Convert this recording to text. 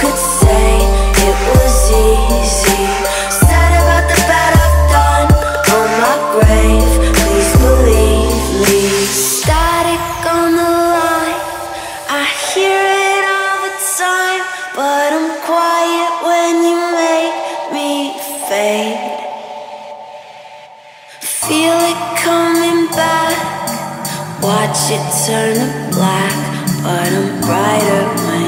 could say it was easy. Sad about the bad I've done on my grave. Please believe me. Static on the line, I hear it all the time, but I'm quiet when you make me fade. Feel it coming back, watch it turn to black, but I'm brighter when